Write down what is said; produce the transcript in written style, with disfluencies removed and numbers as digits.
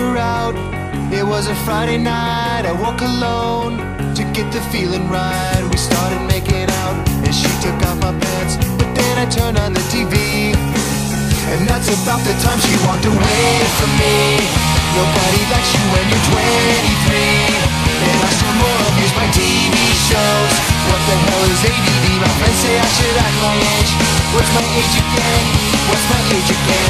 her out. It was a Friday night, I walk alone to get the feeling right. We started making out and she took off my pants, but then I turned on the TV, and that's about the time she walked away from me. Nobody likes you when you're 23, and I still more abuse my TV shows. What the hell is ADD? My friends say I should act my age. What's my age again? What's my age again?